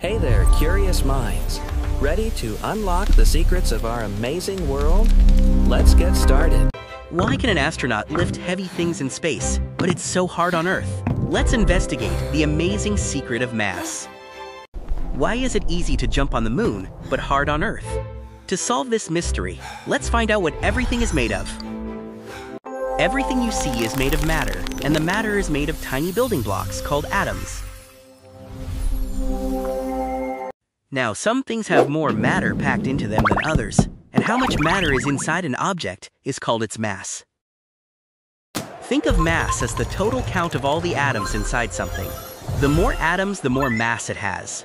Hey there, curious minds. Ready to unlock the secrets of our amazing world? Let's get started. Why can an astronaut lift heavy things in space, but it's so hard on Earth? Let's investigate the amazing secret of mass. Why is it easy to jump on the moon, but hard on Earth? To solve this mystery, let's find out what everything is made of. Everything you see is made of matter, and the matter is made of tiny building blocks called atoms. Now, some things have more matter packed into them than others, and how much matter is inside an object is called its mass. Think of mass as the total count of all the atoms inside something. The more atoms, the more mass it has.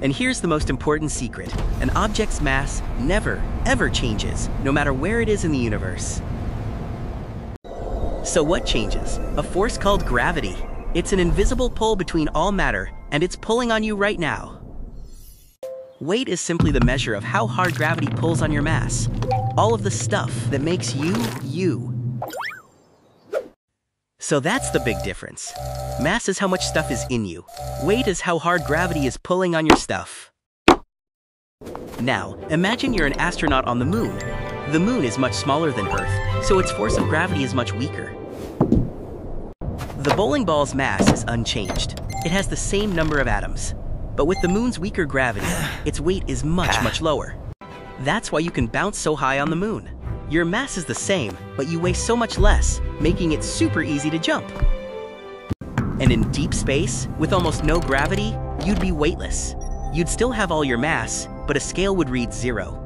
And here's the most important secret. An object's mass never, ever changes, no matter where it is in the universe. So what changes? A force called gravity. It's an invisible pull between all matter, and it's pulling on you right now. Weight is simply the measure of how hard gravity pulls on your mass. All of the stuff that makes you, you. So that's the big difference. Mass is how much stuff is in you. Weight is how hard gravity is pulling on your stuff. Now, imagine you're an astronaut on the moon. The moon is much smaller than Earth, so its force of gravity is much weaker. The bowling ball's mass is unchanged. It has the same number of atoms. But with the moon's weaker gravity, its weight is much, much lower. That's why you can bounce so high on the moon. Your mass is the same, but you weigh so much less, making it super easy to jump. And in deep space, with almost no gravity, you'd be weightless. You'd still have all your mass, but a scale would read 0.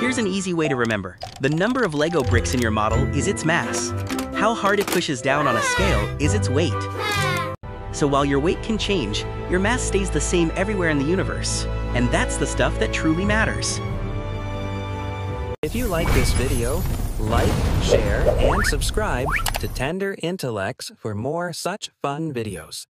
Here's an easy way to remember. The number of LEGO bricks in your model is its mass. How hard it pushes down on a scale is its weight. So while your weight can change, your mass stays the same everywhere in the universe. And that's the stuff that truly matters. If you like this video, like, share, and subscribe to Tender Intellects for more such fun videos.